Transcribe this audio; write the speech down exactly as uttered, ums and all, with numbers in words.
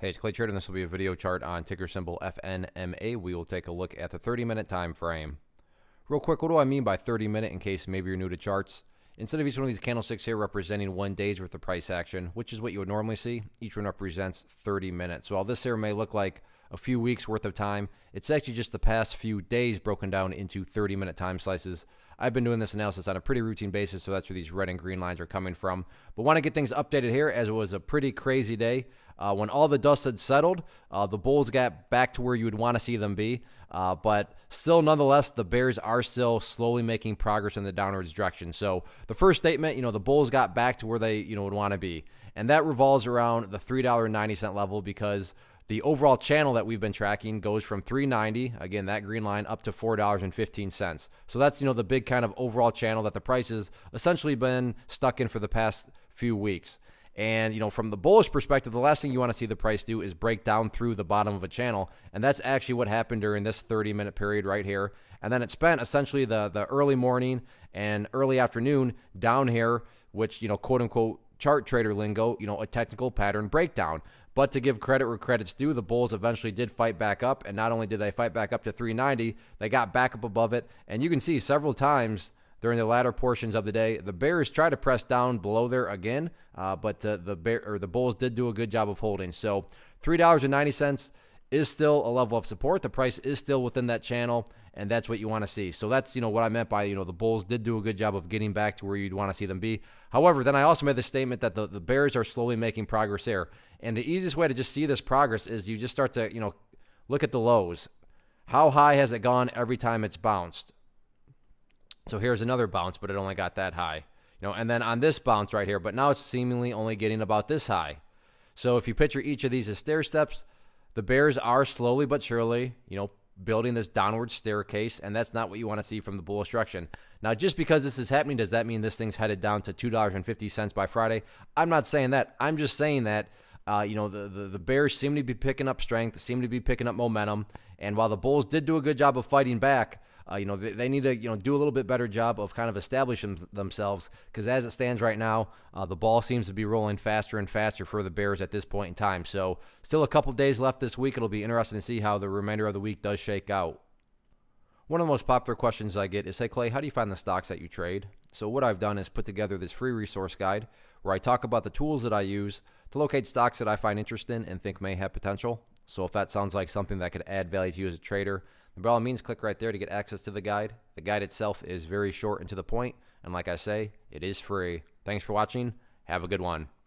Hey, it's Clay Trader, and this will be a video chart on ticker symbol F N M A. We will take a look at the thirty minute time frame. Real quick, what do I mean by thirty minute in case maybe you're new to charts? Instead of each one of these candlesticks here representing one day's worth of price action, which is what you would normally see, each one represents thirty minutes. So while this here may look like a few weeks worth of time, it's actually just the past few days broken down into thirty minute time slices. I've been doing this analysis on a pretty routine basis, so that's where these red and green lines are coming from. But want to get things updated here, as it was a pretty crazy day. Uh, when all the dust had settled, uh, the bulls got back to where you would want to see them be. Uh, but still, nonetheless, the bears are still slowly making progress in the downwards direction. So the first statement, you know, the bulls got back to where they, you know, would want to be. And that revolves around the three ninety level, because the overall channel that we've been tracking goes from three ninety, again, that green line, up to four dollars and fifteen cents. So that's, you know, the big kind of overall channel that the price has essentially been stuck in for the past few weeks. And, you know, from the bullish perspective, the last thing you want to see the price do is break down through the bottom of a channel. And that's actually what happened during this thirty minute period right here. And then it spent essentially the, the early morning and early afternoon down here, which, you know, quote unquote, chart trader lingo, you know, a technical pattern breakdown. But to give credit where credit's due, the bulls eventually did fight back up, and not only did they fight back up to three ninety, they got back up above it. And you can see several times during the latter portions of the day, the bears try to press down below there again, uh, but uh, the bear or the bulls did do a good job of holding. So three ninety is still a level of support. The price is still within that channel, and that's what you want to see. So that's, you know, what I meant by, you know, the bulls did do a good job of getting back to where you'd want to see them be. However, then I also made the statement that the, the bears are slowly making progress there. And the easiest way to just see this progress is you just start to, you know, look at the lows. How high has it gone every time it's bounced? So here's another bounce, but it only got that high. You know, and then on this bounce right here, but now it's seemingly only getting about this high. So if you picture each of these as stair steps, the bears are slowly but surely, you know, building this downward staircase, and that's not what you want to see from the bullish direction. Now, just because this is happening, does that mean this thing's headed down to two dollars and fifty cents by Friday? I'm not saying that. I'm just saying that, uh, you know, the, the, the bears seem to be picking up strength, seem to be picking up momentum, and while the bulls did do a good job of fighting back, Uh, you know, they, they need to, you know, do a little bit better job of kind of establishing themselves, because as it stands right now, uh, the ball seems to be rolling faster and faster for the bears at this point in time. So still a couple days left this week. It'll be interesting to see how the remainder of the week does shake out. One of the most popular questions I get is, hey, Clay, how do you find the stocks that you trade? So what I've done is put together this free resource guide where I talk about the tools that I use to locate stocks that I find interesting and think may have potential. So if that sounds like something that could add value to you as a trader, by all means, click right there to get access to the guide. The guide itself is very short and to the point, and like I say, it is free. Thanks for watching. Have a good one.